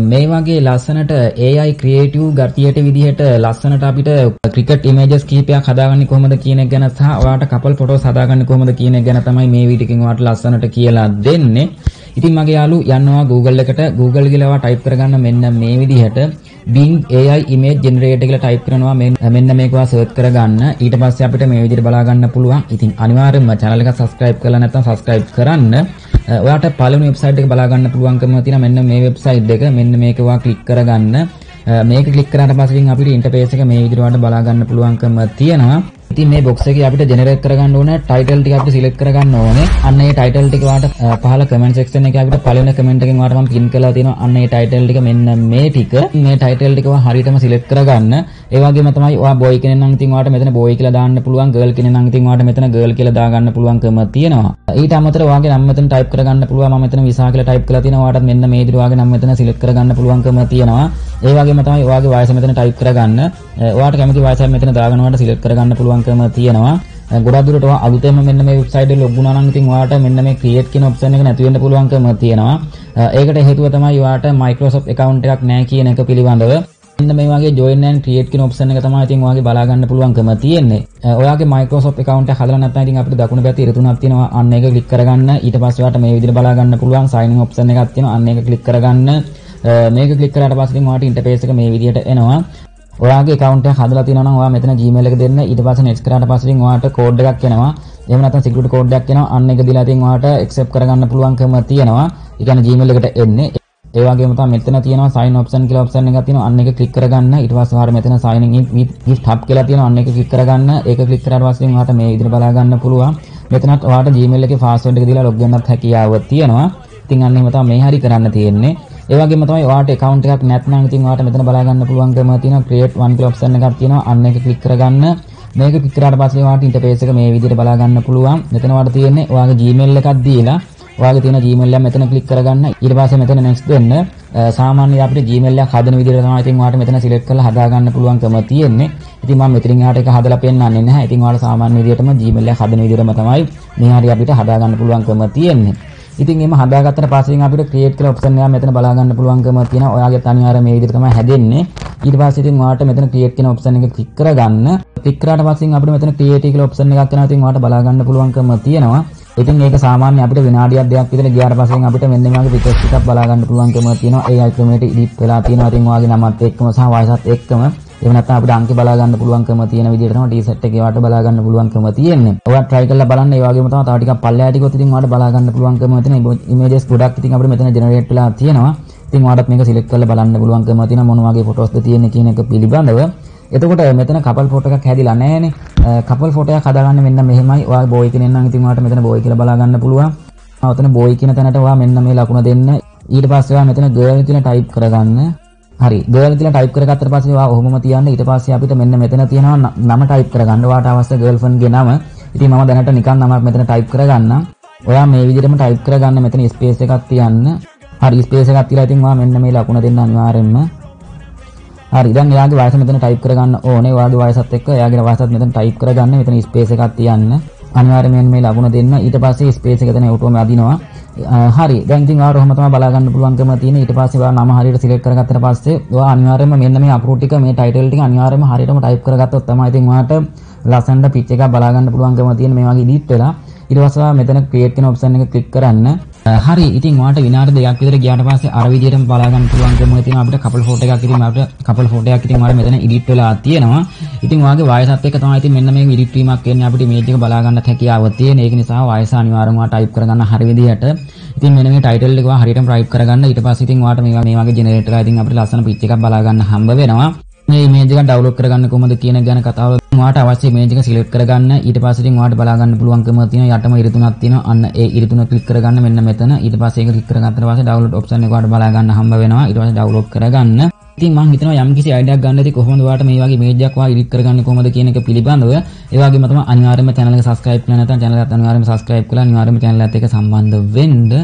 මේ වගේ ලස්සනට AI ක්‍රියේටිව් ගතියට විදිහට ලස්සනට අපිට ක්‍රිකට් ඉමේජස් කීපයක් හදාගන්නේ කොහොමද කියන එක ගැන සහ ඔයාලට කපල් ෆොටෝස් හදාගන්නේ කොහොමද කියන එක ගැන තමයි මේ වීඩියෝ එකෙන් ඔයාලට ලස්සනට කියලා දෙන්නේ. ඉතින් මගේ යාළුවෝ යනවා Google එකට. Google ගිහලා ඔයා ටයිප් කරගන්න මෙන්න මේ විදිහට Bing AI image generator කියලා ටයිප් කරනවා. මෙන්න මේක ඔයා සර්ච් කරගන්න. ඊට පස්සේ අපිට මේ විදිහට බලා ගන්න පුළුවන්. ඉතින් අනිවාර්යයෙන්ම channel එක subscribe කරලා නැත්නම් subscribe කරන්න. ඔයාට පළවෙනි වෙබ්සයිට් එක බලා ගන්න පුළුවන්කම තියෙනවා. මෙන්න මේ වෙබ්සයිට් එක මෙන්න මේක ඔයා ක්ලික් කරගන්න. මේක ක්ලික් කරාට පස්සේ අපිට ඉන්ටර්ෆේස් එක මේ විදිහට ඔයාට බලා ගන්න පුළුවන්කම තියෙනවා. ඉතින් මේ box එකේ අපිට generate කරගන්න ඕනේ title ටික අපිට select කරගන්න ඕනේ. අන්න ඒ title ටික ඔයාට පහළ comment section එකේ අපිට පළවෙනි comment එකෙන් ඔයාට මම pin කරලා තියෙනවා. අන්න ඒ title ටික මෙන්න මේ ටික. මේ title ටික ඔයා හරියටම select කරගන්න. ඒ වගේම තමයි ඔයා boy කෙනෙක් නම් ඉතින් ඔයාට මෙතන boy කියලා දාන්න පුළුවන්. girl කෙනෙක් නම් ඉතින් ඔයාට මෙතන girl කියලා දාගන්න පුළුවන්කම තියෙනවා. ඊට අමතරව ඔයාගේ නම මෙතන type කරගන්න පුළුවන්. මම මෙතන visa කියලා type කරලා තියෙනවා. ඔයාට මෙන්න මේ විදිහට ඔයාගේ නම මෙතන select කරගන්න පුළුවන්කම තියෙනවා. ඒ වගේම තමයි ඔයාගේ වයස මෙතන type කරගන්න. ඔයාට කැමති වයස මෙතන දාගෙන ඔයාට select කරගන්න පුළුවන්. තියෙනවා ගොඩක් දුරට ඔයා අලුතෙන්ම මෙන්න මේ වෙබ්සයිට් එක ලොග් වුණා නම් ඉතින් ඔයාට මෙන්න මේ ක්‍රියේට් කියන ඔප්ෂන් එක නැති වෙන්න පුළුවන්කම තියෙනවා. ඒකට හේතුව තමයි ඔයාට Microsoft account එකක් නැහැ කියන එක පිළිබඳව. මෙන්න මේ වගේ join and create කියන ඔප්ෂන් එක තමයි ඉතින් ඔයාගේ බලා ගන්න පුළුවන්කම තියෙන්නේ. ඔයාගේ Microsoft account එක හදලා නැත්නම් ඉතින් අපිට දකුණු පැත්තේ ඉර තුනක් තියෙනවා. අන්න ඒක click කරගන්න. ඊට පස්සේ ඔයාට මේ විදිහට බලා ගන්න පුළුවන් sign in option එකක් තියෙනවා. අන්න ඒක click කරගන්න. මේක click කරාට පස්සේ ඉතින් ඔයාට interface එක මේ විදිහට එනවා. ඔයාගේ account එක හදලා තියෙනවා නම් ඔයා මෙතන Gmail එක දෙන්න. ඊට පස්සේ next කරාට පස්සේ ඔයාට code එකක් එනවා. එහෙම නැත්නම් security code එකක් එනවා. අන්න ඒක දීලා තින් ඔයාට accept කරගන්න පුළුවන්කම තියෙනවා. ඒ කියන්නේ Gmail එකට එන්නේ. ඒ වගේම තමයි මෙතන තියෙනවා sign option කියලා option එකක් තියෙනවා. අන්න ඒක click කරගන්න. ඊට පස්සේ ඔයාට මෙතන sign in with GitHub කියලා තියෙනවා. අන්න ඒක click කරගන්න. ඒක click කරාට පස්සේ ඔයාට මේ විදිහට බලා ගන්න පුළුවන්. මෙතනත් ඔයාට Gmail එකේ password එක දීලා log වෙන්නත් හැකියාව තියෙනවා. ඉතින් අන්න එහෙම තමයි මේ හරි කරන්න තියෙන්නේ. ඒ වගේම තමයි ඔයාට account එකක් නැත්නම් ඉතින් ඔයාට මෙතන බලා ගන්න පුළුවන්කම තියෙනවා. create one කියලා option එකක් තියෙනවා. අන්න ඒක click කරගන්න. මේක click කරාට පස්සේ ඔයාට interface එක මේ විදිහට බලා ගන්න පුළුවන්. මෙතන ඔයාට තියෙන්නේ ඔයාගේ Gmail එකක් දීලා ඔයාගේ තියෙන Gmail එක මෙතන click කරගන්න. ඊට පස්සේ මෙතන next දෙන්න. සාමාන්‍යයෙන් අපිට Gmail එකක් හදන විදිහට තමයි ඉතින් ඔයාට මෙතන select කරලා හදා ගන්න පුළුවන්කම තියෙන්නේ. ඉතින් මම මෙතනින් එහාට එක හදලා පෙන්නන්නේ නැහැ. ඉතින් ඔයාලා සාමාන්‍ය විදිහටම Gmail එක හදන විදිහටම තමයි මේ හරිය අපිට හදා ගන්න පුළුවන්කම තියෙන්නේ. ඉතින් එහෙම හදාගත්තට පස්සේ අපිට create කියලා option එක මෙතන බලා ගන්න පුළුවන්කම තියෙනවා. ඔයාගේ අනිවාර්ය මේ විදිහට තමයි හැදෙන්නේ. ඊට පස්සේ ඉතින් ඔයාලට මෙතන create කියන option එක click කරගන්න. click කරාට පස්සේ අපිට මෙතන create කියලා option එකක් එනවා. ඉතින් ඔයාලට බලා ගන්න පුළුවන්කම තියෙනවා. ඉතින් මේක සාමාන්‍ය අපිට විනාඩියක් දෙකක් විතර ගියාට පස්සේ අපිට මෙන්න මේ වගේ pictures ටිකක් බලා ගන්න පුළුවන්කම තියෙනවා. AI ක්‍රමයට edit වෙලා තියෙනවා. ඉතින් ඔයාගේ නමත් එක්කම සහ වයසත් එක්කම එහෙම නැත්නම් අපිට අංක බලා ගන්න පුළුවන්කම තියෙන විදිහට තමයි ටීසර්ට් එකේ වාට බලා ගන්න පුළුවන්කම තියෙන්නේ. ඔයා try කරලා බලන්න. ඒ වගේම තමයි තව ටිකක් පල්ලෑටිකොත් ඉතින් වාට බලා ගන්න පුළුවන්කම තියෙන images ගොඩක් ඉතින් අපිට මෙතන generate වෙලා තියෙනවා. ඉතින් වාටත් මේක select කරලා බලන්න පුළුවන්කම තියෙන මොන වගේ photos ද තියෙන්නේ කියන එක පිළිබඳව. එතකොට මෙතන couple photo එකක් හැදිලා නැහැනේ. couple photo එකක් හදාගන්න මෙන්න මෙහෙමයි. ඔයා boy කෙනෙක් නම් ඉතින් වාට මෙතන boy කියලා බලා ගන්න පුළුවන්. ඔතන boy කියන තැනට ඔයා මෙන්න මේ ලකුණ දෙන්න. ඊට පස්සේ ඔයා මෙතන girl කියලා type කරගන්න. හරි girl කියලා type කරගත්තට පස්සේ ඔයා ඔහොමම තියන්න. ඊට පස්සේ අපිට මෙන්න මෙතන තියෙනවා නම type කරගන්න. ඔයාට අවශ්‍ය girlfriend ගේ නම. ඉතින් මම දැනට නිකන් නමක් මෙතන type කරගන්නම්. ඔයා මේ විදිහටම type කරගන්න. මෙතන space එකක් තියන්න. හරි space එකක් තියලා ඉතින් ඔයා මෙන්න මේ ලකුණ දෙන්න අනිවාර්යෙන්ම. හරි දැන් එයාගේ වයස මෙතන type කරගන්න ඕනේ. ඔයාගේ වයසත් එක්ක එයාගේ වයසත් මෙතන type කරගන්න. මෙතන space එකක් තියන්න. අනිවාර්යයෙන්ම මේ ලකුණ දෙන්න. ඊට පස්සේ space එක දෙන ඔටෝම අදිනවා. හරි දැන් ඉතින් ඔයාලා ඔහම තමයි බලා ගන්න පුළුවන්කම තියෙන. ඊට පස්සේ ඔයා නම හරියට select කරගත්තට පස්සේ ඔයා අනිවාර්යයෙන්ම මෙන්න මේ අකුරු ටික මේ title ටික අනිවාර්යයෙන්ම හරියටම type කරගත්තොත් තමයි ඉතින් ඔයාට ලස්සනට pitch එකක් බලා ගන්න පුළුවන්කම තියෙන මේ වගේ edit වෙලා. ඊට පස්සේ ඔයා මෙතන create කියන option එක click කරන්න. හරි ඉතින් ඔයාට විනාඩි දෙකක් විතර ගියාට පස්සේ අර විදියටම බලා ගන්න පුළුවන්කම තියෙන අපිට couple photo එකක් ඉතින් අපිට couple photo එකක් ඉතින් ඔයාලා මෙතන edit වෙලා තියෙනවා. ඉතින් ඔයාගේ වයසත් එක්ක තමයි ඉතින් මෙන්න මේ edit වීමක් වෙන්නේ. අපිට image එක බලා ගන්නත් හැකියාව තියෙන. ඒක නිසා වයස අනිවාර්යයෙන්ම ඔයා type කරගන්න හරිය විදියට. ඉතින් මෙන්න මේ ටයිටල් එක ඔයා හරියටම type කරගන්න. ඊට පස්සේ ඉතින් ඔයාට මේ වගේ generate කරලා ඉතින් අපිට ලස්සන pitch එකක් බලා ගන්න හම්බ වෙනවා. මේ image එක download කරගන්න කොහොමද කියන ගැන කතාව ඔයාට අවශ්‍ය image එක select කරගන්න. ඊට පස්සේ ඉතින් ඔයාට බලා ගන්න පුළුවන්කම තියෙනවා. යටම ඉර තුනක් තියෙනවා. අන්න ඒ ඉර තුන click කරගන්න මෙන්න මෙතන. ඊට පස්සේ ඒක click කරගත්තට පස්සේ download option එක ඔයාට බලා ගන්න හම්බ වෙනවා. ඊට පස්සේ download කරගන්න. ඉතින් මම හිතනවා යම්කිසි අයිඩියක් ගන්නදී කොහොමද ඔයාලට මේ වගේ image එකක් වා edit කරගන්නේ කොහොමද කියන එක පිළිබඳව. ඒ වගේම තමයි අනිවාර්යයෙන්ම channel එක subscribe කරලා නැත්නම් channel එකත් අනිවාර්යයෙන්ම subscribe කරලා අනිවාර්යයෙන්ම channel එකත් එක්ක සම්බන්ධ වෙන්න.